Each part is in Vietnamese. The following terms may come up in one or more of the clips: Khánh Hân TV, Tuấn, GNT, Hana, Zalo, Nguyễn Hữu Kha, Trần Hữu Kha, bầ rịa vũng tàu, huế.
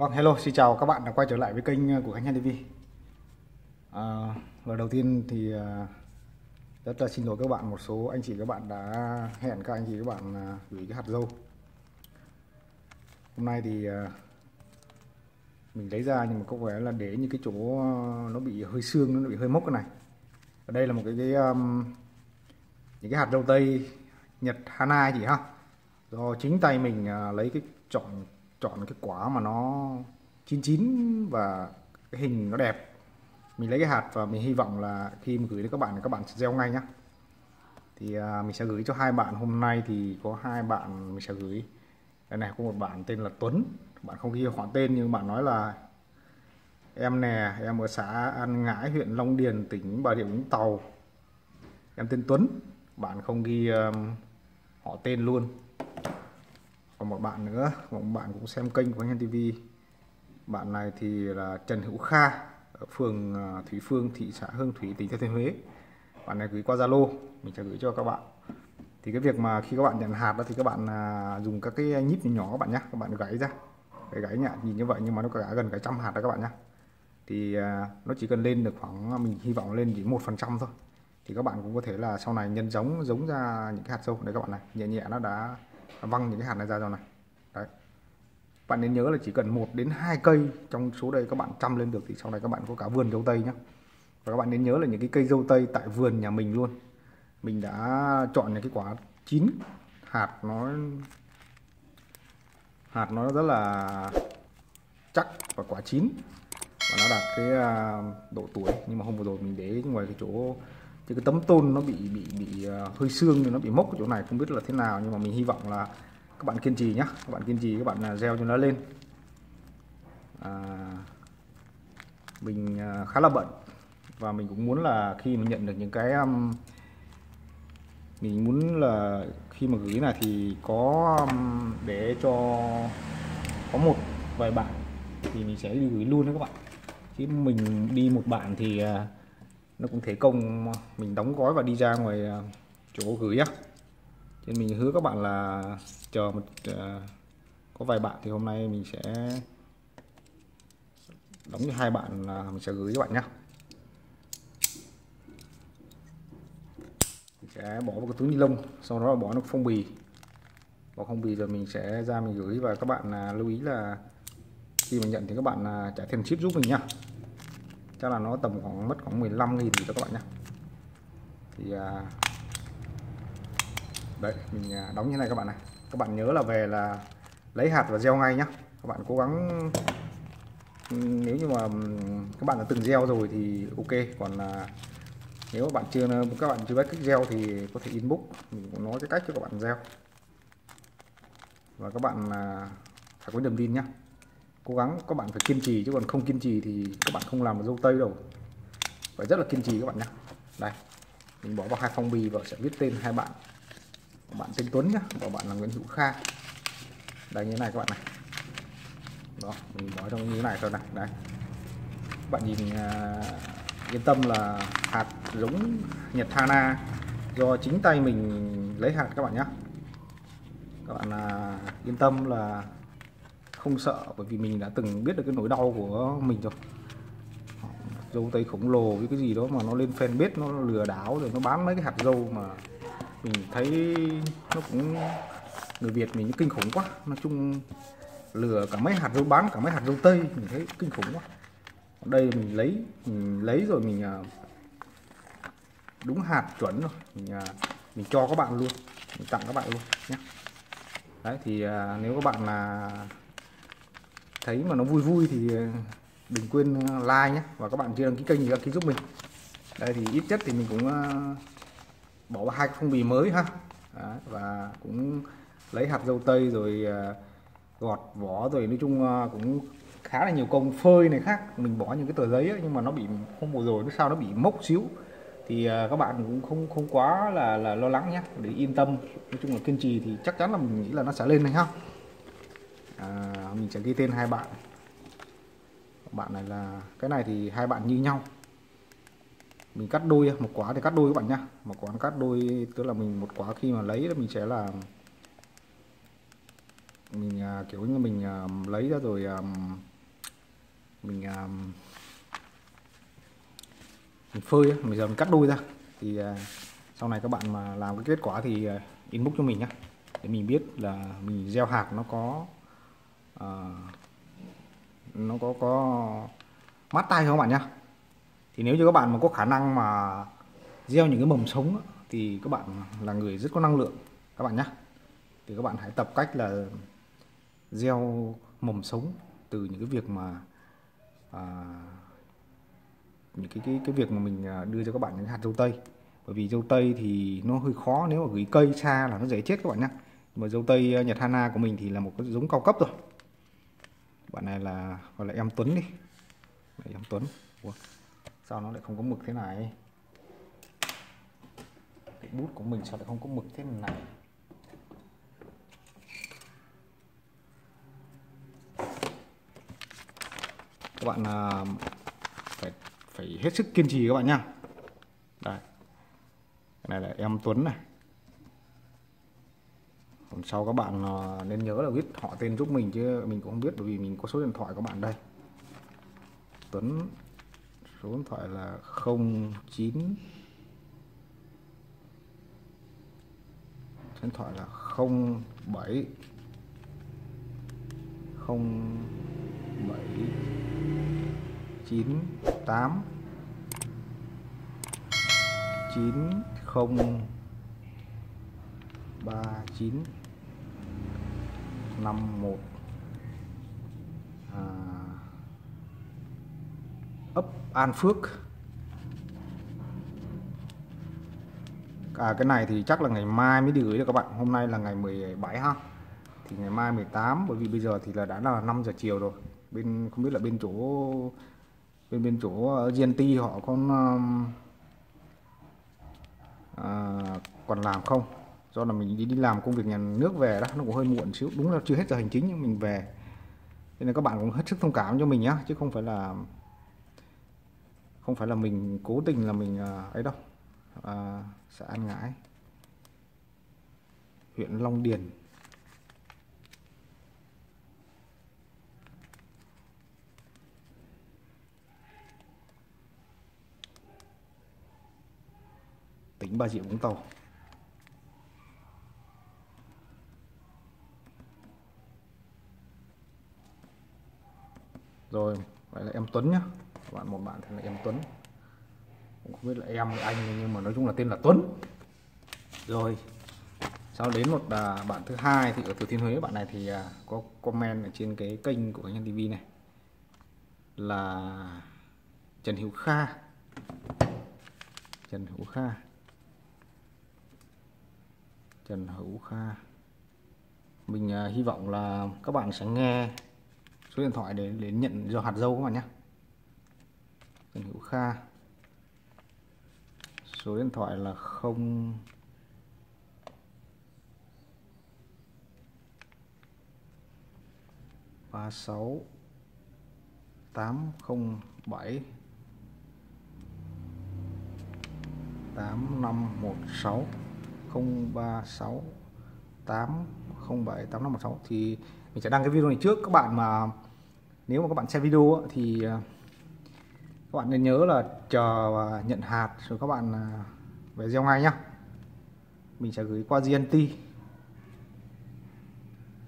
Vâng, hello, xin chào các bạn đã quay trở lại với kênh của Khánh Hân TV. Lời đầu tiên thì rất là xin lỗi các bạn, một số anh chị các bạn đã hẹn các anh chị các bạn gửi cái hạt dâu. Hôm nay thì mình lấy ra nhưng mà có vẻ là để như cái chỗ nó bị hơi xương, nó bị hơi mốc cái này. Ở đây là một những cái hạt dâu tây Nhật Hana gì ha, do chính tay mình lấy cái chọn cái quả mà nó chín và cái hình nó đẹp, mình lấy cái hạt và mình hy vọng là khi mình gửi đến các bạn thì các bạn sẽ gieo ngay nhá. Thì mình sẽ gửi cho hai bạn. Hôm nay thì có hai bạn mình sẽ gửi. Đây này, có một bạn tên là Tuấn, bạn không ghi họ tên nhưng bạn nói là em nè, em ở xã An Ngãi, huyện Long Điền, tỉnh Bà Rịa Vũng Tàu, em tên Tuấn. Bạn không ghi họ tên luôn. Còn một bạn nữa, một bạn cũng xem kênh của Khánh Hân TV. Bạn này thì là Trần Hữu Kha, ở phường Thủy Phương, thị xã Hương Thủy, tỉnh Thừa Thiên Huế. Bạn này gửi qua Zalo, mình sẽ gửi cho các bạn. Thì cái việc mà khi các bạn nhận hạt đó thì các bạn dùng các cái nhíp nhỏ các bạn nhé, các bạn gãy ra, gãy nhẹ, nhìn như vậy nhưng mà nó có gần cả 100 hạt đó các bạn nhé. Thì nó chỉ cần lên được khoảng, mình hy vọng lên chỉ 1% thôi. Thì các bạn cũng có thể là sau này nhân giống ra những cái hạt dâu đấy các bạn này, nhẹ nhẹ nó đã văng những cái hạt này ra rồi này. Đấy. Bạn nên nhớ là chỉ cần 1 đến 2 cây trong số đây các bạn chăm lên được thì sau này các bạn có cả vườn dâu tây nhé. Và các bạn nên nhớ là những cái cây dâu tây tại vườn nhà mình luôn. Mình đã chọn những cái quả chín, hạt nó rất là chắc và quả chín và nó đạt cái độ tuổi. Nhưng mà hôm vừa rồi mình để ngoài cái chỗ cái tấm tôn nó bị hơi xương thì nó bị mốc cái chỗ này, không biết là thế nào nhưng mà mình hy vọng là các bạn kiên trì nhá, các bạn kiên trì, các bạn gieo cho nó lên. Mình khá là bận và mình cũng muốn là khi mà nhận được những cái mình muốn là khi mà gửi này thì có để cho có một vài bạn thì mình sẽ đi gửi luôn đó các bạn, chứ mình đi một bạn thì nó cũng thể công mình đóng gói và đi ra ngoài chỗ gửi á. Nên mình hứa các bạn là chờ một có vài bạn thì hôm nay mình sẽ đóng cho 2 bạn là mình sẽ gửi các bạn nhá. Mình sẽ bỏ vào cái túi ni lông, sau đó bỏ nó phong bì. Bỏ phong bì rồi mình sẽ ra mình gửi, và các bạn lưu ý là khi mình nhận thì các bạn trả tiền ship giúp mình nhá. Chắc là nó tầm khoảng mất khoảng 15.000 cho các bạn nhé. Thì đấy, mình đóng như này các bạn này. Các bạn nhớ là về là lấy hạt và gieo ngay nhé. Các bạn cố gắng, nếu như mà các bạn đã từng gieo rồi thì ok. Còn nếu các bạn chưa biết cách gieo thì có thể inbox, mình cũng nói cái cách cho các bạn gieo. Và các bạn phải có niềm tin nhé. Cố gắng, các bạn phải kiên trì, chứ còn không kiên trì thì các bạn không làm được dâu tây đâu. Phải rất là kiên trì các bạn nhé. Đây, mình bỏ vào 2 phong bì và sẽ viết tên 2 bạn. Bạn tên Tuấn nhá, và bạn là Nguyễn Hữu Kha. Đây như thế này các bạn này. Đó, mình bỏ trong như thế này thôi này. Đấy. Các bạn nhìn yên tâm là hạt giống Nhật Hana do chính tay mình lấy hạt các bạn nhé. Các bạn yên tâm là không sợ, bởi vì mình đã từng biết được cái nỗi đau của mình rồi. Dâu tây khổng lồ với cái gì đó mà nó lên fanpage nó lừa đảo rồi nó bán mấy cái hạt dâu mà mình thấy nó cũng người Việt mình kinh khủng quá. Nói chung lừa cả mấy hạt dâu, bán cả mấy hạt dâu tây mình thấy kinh khủng quá. Ở đây mình lấy rồi mình đúng hạt chuẩn rồi mình cho các bạn luôn, mình tặng các bạn luôn nhé. Đấy thì nếu các bạn là thấy mà nó vui vui thì đừng quên like nhé, và các bạn chưa đăng ký kênh thì đăng ký giúp mình. Đây thì ít nhất thì mình cũng bỏ vào 2 cái phong bì mới ha. Đấy, và cũng lấy hạt dâu tây rồi gọt vỏ rồi, nói chung cũng khá là nhiều công phơi này khác. Mình bỏ những cái tờ giấy ấy, nhưng mà nó bị không vừa rồi nó sao nó bị mốc xíu thì các bạn cũng không quá là lo lắng nhé, để yên tâm. Nói chung là kiên trì thì chắc chắn là mình nghĩ là nó sẽ lên này ha. Mình sẽ ghi tên 2 bạn. Bạn này là cái này thì 2 bạn như nhau, mình cắt đôi, một quả thì cắt đôi các bạn nhá. Một quả cắt đôi tức là mình một quả khi mà lấy mình sẽ là mình kiểu như mình lấy ra rồi mình phơi, bây giờ mình cắt đôi ra thì sau này các bạn mà làm cái kết quả thì inbox cho mình nhé, để mình biết là mình gieo hạt nó có mát tay không các bạn nhá. Thì nếu như các bạn mà có khả năng mà gieo những cái mầm sống đó, thì các bạn là người rất có năng lượng các bạn nhé. Thì các bạn hãy tập cách là gieo mầm sống từ những cái việc mà những cái việc mà mình đưa cho các bạn những hạt dâu tây. Bởi vì dâu tây thì nó hơi khó, nếu mà gửi cây xa là nó dễ chết các bạn nhé. Nhưng mà dâu tây Nhật Hana của mình thì là một cái giống cao cấp rồi. Bạn này là gọi là em Tuấn đi. Đấy, em Tuấn. Ủa, sao nó lại không có mực thế này? Cái bút của mình sao lại không có mực thế này? Các bạn phải hết sức kiên trì các bạn nha. Đây, cái này là em Tuấn này. Còn sau các bạn nên nhớ là viết họ tên giúp mình, chứ mình cũng không biết bởi vì mình có số điện thoại các bạn đây. Tuấn, số điện thoại là 09, số điện thoại là 07 09 8 90 39 51 ấp An Phước. Cái này thì chắc là ngày mai mới đi gửi được các bạn. Hôm nay là ngày 17 ha, thì ngày mai 18, bởi vì bây giờ thì là đã là 5 giờ chiều rồi. Bên không biết là bên chỗ GNT họ còn làm không, do là mình đi làm công việc nhà nước về đó, nó cũng hơi muộn xíu, đúng là chưa hết giờ hành chính nhưng mình về, cho nên các bạn cũng hết sức thông cảm cho mình nhá, chứ không phải là mình cố tình là mình ấy đâu. Xã An Ngãi, huyện Long Điền. Tỉnh Bà Rịa Vũng Tàu. Rồi, vậy là em Tuấn nhá. Các bạn, một bạn tên là em Tuấn. Cũng không biết là em hay anh nhưng mà nói chung là tên là Tuấn. Rồi. Sau đến một bạn thứ hai thì ở Thừa Thiên Huế, bạn này thì có comment ở trên cái kênh của Khánh Hân TV này. Là Trần Hữu Kha. Trần Hữu Kha. Mình hy vọng là các bạn sẽ nghe số điện thoại để nhận giò hạt dâu các bạn nhé. Trần Hữu Kha. Số điện thoại là 036 807 8516, 036 807 8516. Thì mình sẽ đăng cái video này trước. Các bạn mà nếu mà các bạn xem video thì các bạn nên nhớ là chờ nhận hạt rồi các bạn về gieo ngay nhá. Mình sẽ gửi qua GNT.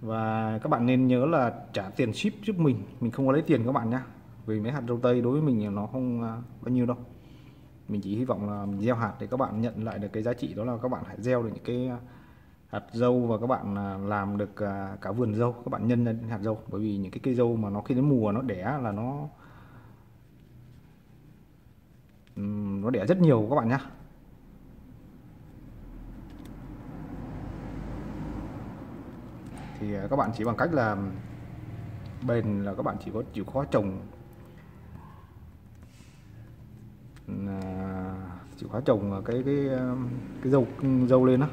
Và các bạn nên nhớ là trả tiền ship giúp mình. Mình không có lấy tiền các bạn nhá. Vì mấy hạt dâu tây đối với mình nó không bao nhiêu đâu. Mình chỉ hy vọng là mình gieo hạt để các bạn nhận lại được cái giá trị, đó là các bạn hãy gieo được những cái hạt dâu và các bạn làm được cả vườn dâu, các bạn nhân lên hạt dâu. Bởi vì những cái cây dâu mà nó khi đến mùa nó đẻ là nó đẻ rất nhiều các bạn nhé. Thì các bạn chỉ bằng cách là bền là các bạn chỉ có chịu khó trồng, cái dâu lên đó,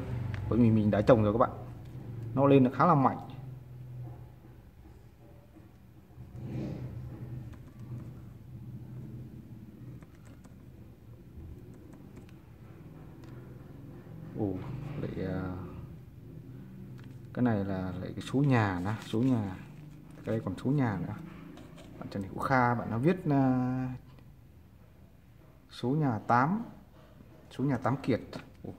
bởi vì mình đã trồng rồi các bạn, nó lên được khá là mạnh. Ồ, lại cái này là lại cái số nhà đó, số nhà, cái đây còn số nhà nữa. bạn Trần Hữu Kha, bạn nó viết số nhà 8, số nhà 8 Kiệt. Ủa,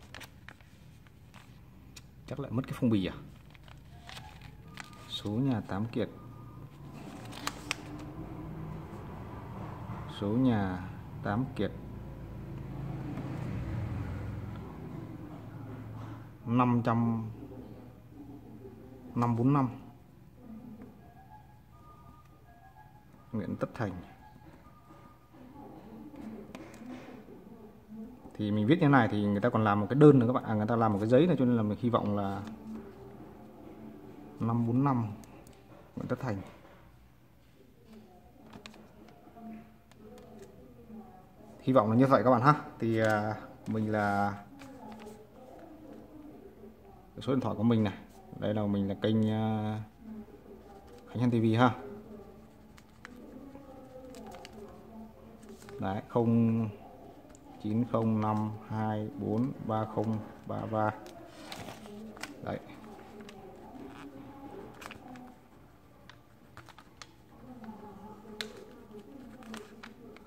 chắc lại mất cái phong bì à? Số nhà 8 Kiệt, số nhà 8 Kiệt 545 Nguyễn Tất Thành. Thì mình viết như này thì người ta còn làm một cái đơn nữa các bạn, người ta làm một cái giấy này, cho nên là mình hy vọng là 545 Nguyễn Tất Thành. Hy vọng là như vậy các bạn ha. Thì mình là số điện thoại của mình này, đây là mình là kênh Khánh Hân TV ha. Đấy, 0905243033. Đấy.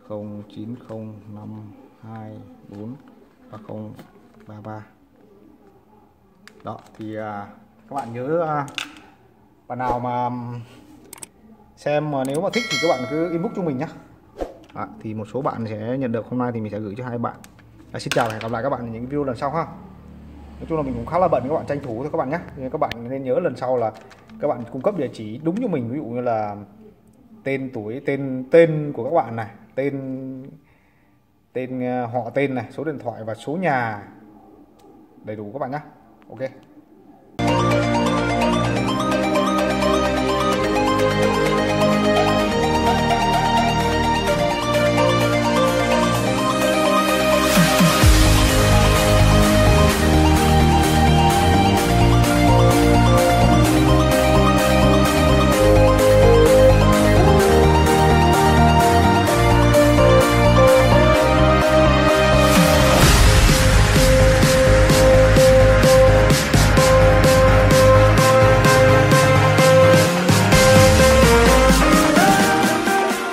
Không 0905243033. Đó thì các bạn nhớ, bạn nào mà xem mà nếu mà thích thì các bạn cứ inbox cho mình nhé. Thì một số bạn sẽ nhận được, hôm nay thì mình sẽ gửi cho hai bạn. Xin chào và hẹn gặp lại các bạn ở những video lần sau ha. Nói chung là mình cũng khá là bận, các bạn tranh thủ thôi các bạn nhé. Các bạn nên nhớ lần sau là các bạn cung cấp địa chỉ đúng cho mình, ví dụ như là tên, tuổi, tên của các bạn này, tên họ, tên này, số điện thoại và số nhà đầy đủ các bạn nhé. Ok.